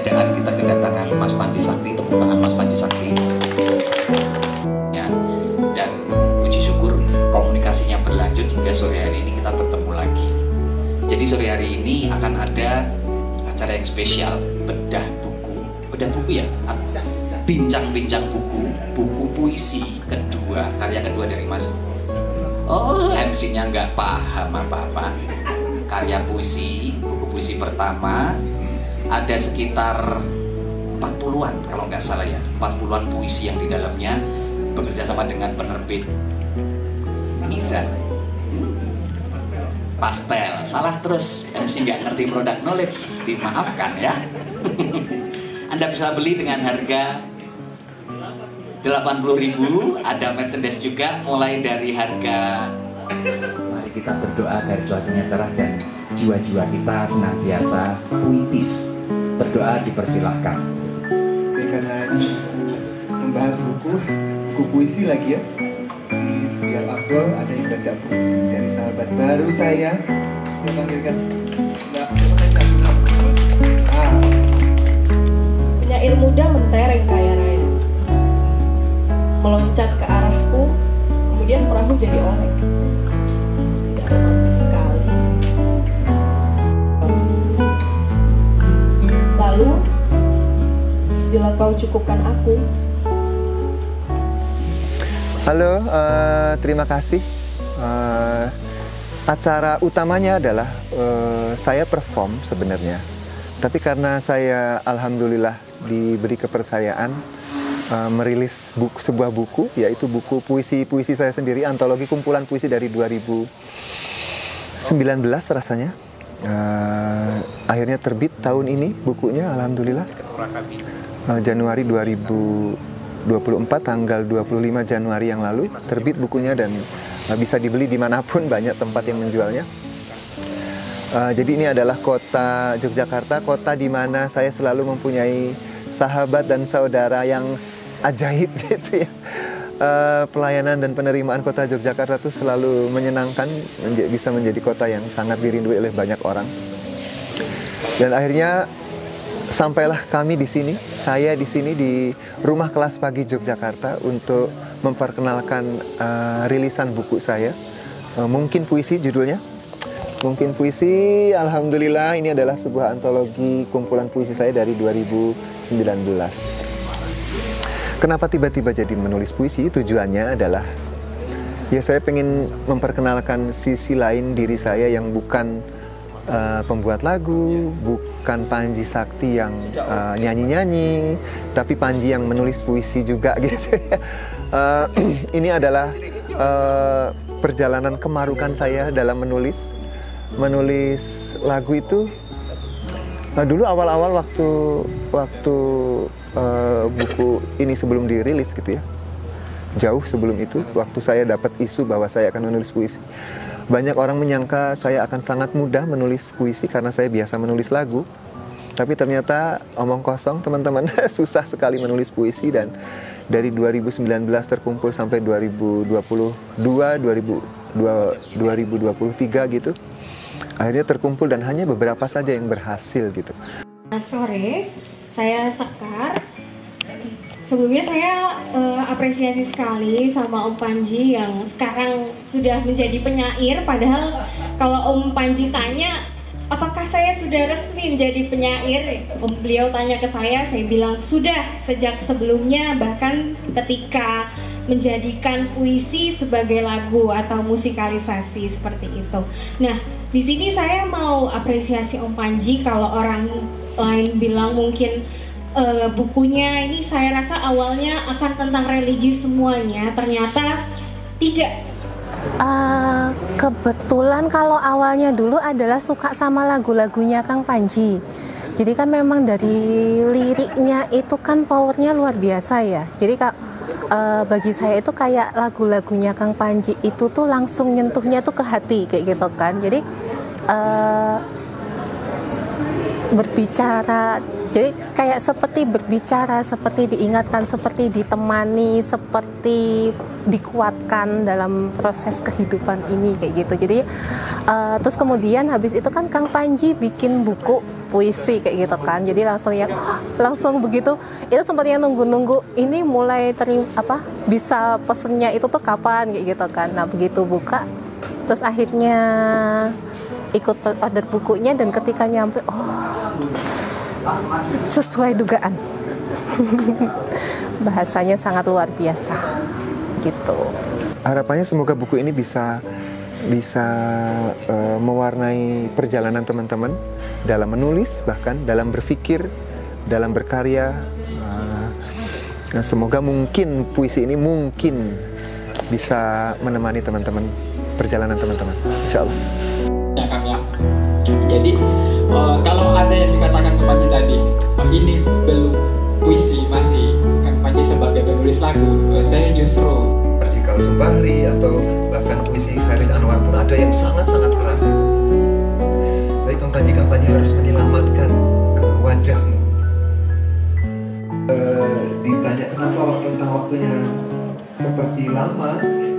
keberadaan kita kedatangan Mas Panji Sakti, tepuk tangan Mas Panji Sakti. Ya, dan puji syukur komunikasinya berlanjut hingga sore hari ini kita bertemu lagi. Jadi sore hari ini akan ada acara yang spesial, bedah buku. Bedah buku ya? Bincang-bincang buku, buku puisi kedua, karya kedua dari Mas. Oh, MC-nya nggak paham apa-apa. Karya puisi, buku puisi pertama ada sekitar 40-an kalau nggak salah ya, 40-an puisi yang di dalamnya bekerja sama dengan penerbit Mizan Pastel. Salah terus, MC nggak ngerti product knowledge, dimaafkan ya. Anda bisa beli dengan harga 80.000, ada merchandise juga mulai dari harga. Mari kita berdoa agar cuacanya cerah dan jiwa-jiwa kita senantiasa puitis. Berdoa dipersilahkan. Oke, karena ini membahas buku puisi lagi ya. Di setiap upload ada yang baca puisi dari sahabat baru saya. Saya panggilkan Mbak Penyair muda mentereng kaya raya, meloncat ke arahku, kemudian perahu jadi oleng. Tidak romantis sekali. Lalu, bila kau cukupkan aku. Halo, terima kasih. Acara utamanya adalah saya perform sebenarnya. Tapi karena saya alhamdulillah diberi kepercayaan merilis sebuah buku, yaitu buku puisi-puisi saya sendiri, antologi kumpulan puisi dari 2019 rasanya. Akhirnya terbit tahun ini bukunya, alhamdulillah. Januari 2024, tanggal 25 Januari yang lalu terbit bukunya, dan bisa dibeli dimanapun, banyak tempat yang menjualnya. Jadi ini adalah kota Yogyakarta, kota di mana saya selalu mempunyai sahabat dan saudara yang ajaib gitu ya. Pelayanan dan penerimaan kota Yogyakarta itu selalu menyenangkan, bisa menjadi kota yang sangat dirindui oleh banyak orang. Dan akhirnya sampailah kami di sini, saya di sini di Rumah Kelas Pagi Yogyakarta untuk memperkenalkan rilisan buku saya, Mungkin Puisi judulnya. Mungkin Puisi, alhamdulillah ini adalah sebuah antologi kumpulan puisi saya dari 2019. Kenapa tiba-tiba jadi menulis puisi? Tujuannya adalah ya saya pengen memperkenalkan sisi lain diri saya yang bukan pembuat lagu, bukan Panji Sakti yang nyanyi-nyanyi, tapi Panji yang menulis puisi juga gitu ya. Ini adalah perjalanan kemarukan saya dalam menulis lagu itu. Dulu awal-awal waktu buku ini sebelum dirilis gitu ya, jauh sebelum itu, waktu saya dapat isu bahwa saya akan menulis puisi, banyak orang menyangka saya akan sangat mudah menulis puisi karena saya biasa menulis lagu. Tapi ternyata omong kosong teman-teman, susah sekali menulis puisi. Dan dari 2019 terkumpul sampai 2022, 2023 gitu, akhirnya terkumpul dan hanya beberapa saja yang berhasil gitu. Sore saya Sekar. Sebelumnya saya apresiasi sekali sama Om Panji yang sekarang sudah menjadi penyair. Padahal kalau Om Panji tanya apakah saya sudah resmi menjadi penyair, beliau tanya ke saya bilang sudah sejak sebelumnya, bahkan ketika menjadikan puisi sebagai lagu atau musikalisasi seperti itu. Nah, di sini saya mau apresiasi Om Panji. Kalau orang lain bilang mungkin bukunya ini, saya rasa awalnya akan tentang religi semuanya, ternyata tidak. Kebetulan kalau awalnya dulu adalah suka sama lagu-lagunya Kang Panji. Jadi kan memang dari liriknya itu kan powernya luar biasa ya. Jadi bagi saya itu kayak lagu-lagunya Kang Panji itu tuh langsung nyentuhnya tuh ke hati kayak gitu kan. Jadi berbicara Jadi kayak seperti berbicara, seperti diingatkan, seperti ditemani, seperti dikuatkan dalam proses kehidupan ini kayak gitu. Jadi terus kemudian habis itu kan Kang Panji bikin buku puisi kayak gitu kan. Jadi langsung ya langsung begitu. Itu sempatnya nunggu-nunggu ini mulai bisa pesennya itu tuh kapan kayak gitu kan. Nah, begitu buka terus akhirnya ikut order bukunya, dan ketika nyampe sesuai dugaan. Bahasanya sangat luar biasa gitu. Harapannya semoga buku ini bisa mewarnai perjalanan teman-teman dalam menulis, bahkan dalam berpikir, dalam berkarya. Semoga mungkin puisi ini mungkin bisa menemani teman-teman, perjalanan teman-teman, insya Allah. Jadi kalau ada yang dikatakan ke Panji tadi, ini belum puisi, masih Kang Panji sebagai penulis lagu, saya justru kalau Sembahri atau bahkan puisi Chairil Anwar pun ada yang sangat-sangat keras itu. Tapi Kang Panji harus menyelamatkan wajahmu. Ditanya kenapa tentang waktunya seperti lama,